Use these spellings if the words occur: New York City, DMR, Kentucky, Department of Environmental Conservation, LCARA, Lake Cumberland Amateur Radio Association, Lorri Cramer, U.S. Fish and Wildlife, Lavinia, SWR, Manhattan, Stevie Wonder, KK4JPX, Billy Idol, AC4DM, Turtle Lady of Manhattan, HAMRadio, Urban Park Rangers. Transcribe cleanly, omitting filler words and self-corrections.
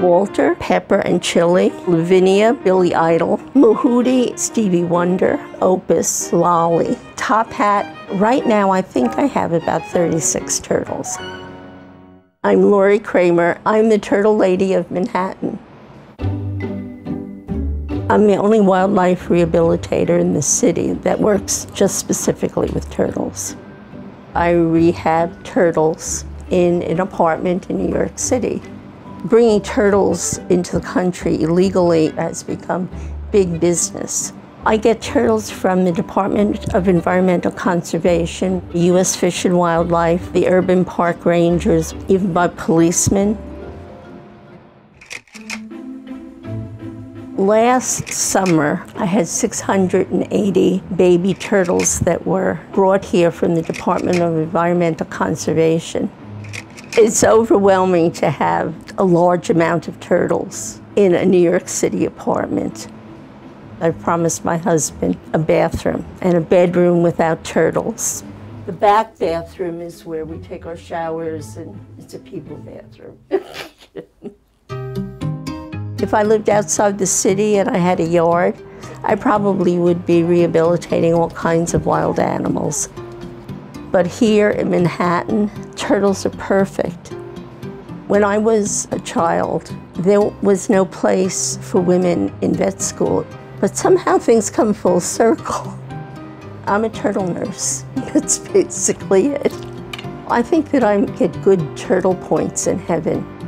Walter, Pepper and Chili, Lavinia, Billy Idol, Mehudi, Stevie Wonder, Opus, Lolly, Top Hat. Right now, I think I have about 36 turtles. I'm Lorri Cramer. I'm the Turtle Lady of Manhattan. I'm the only wildlife rehabilitator in the city that works just specifically with turtles. I rehab turtles in an apartment in New York City. Bringing turtles into the country illegally has become big business. I get turtles from the Department of Environmental Conservation, U.S. Fish and Wildlife, the Urban Park Rangers, even by policemen. Last summer, I had 680 baby turtles that were brought here from the Department of Environmental Conservation. It's overwhelming to have a large amount of turtles in a New York City apartment. I promised my husband a bathroom and a bedroom without turtles. The back bathroom is where we take our showers, and it's a people bathroom. If I lived outside the city and I had a yard, I probably would be rehabilitating all kinds of wild animals. But here in Manhattan, turtles are perfect. When I was a child, there was no place for women in vet school, but somehow things come full circle. I'm a turtle nurse. That's basically it. I think that I get good turtle points in heaven.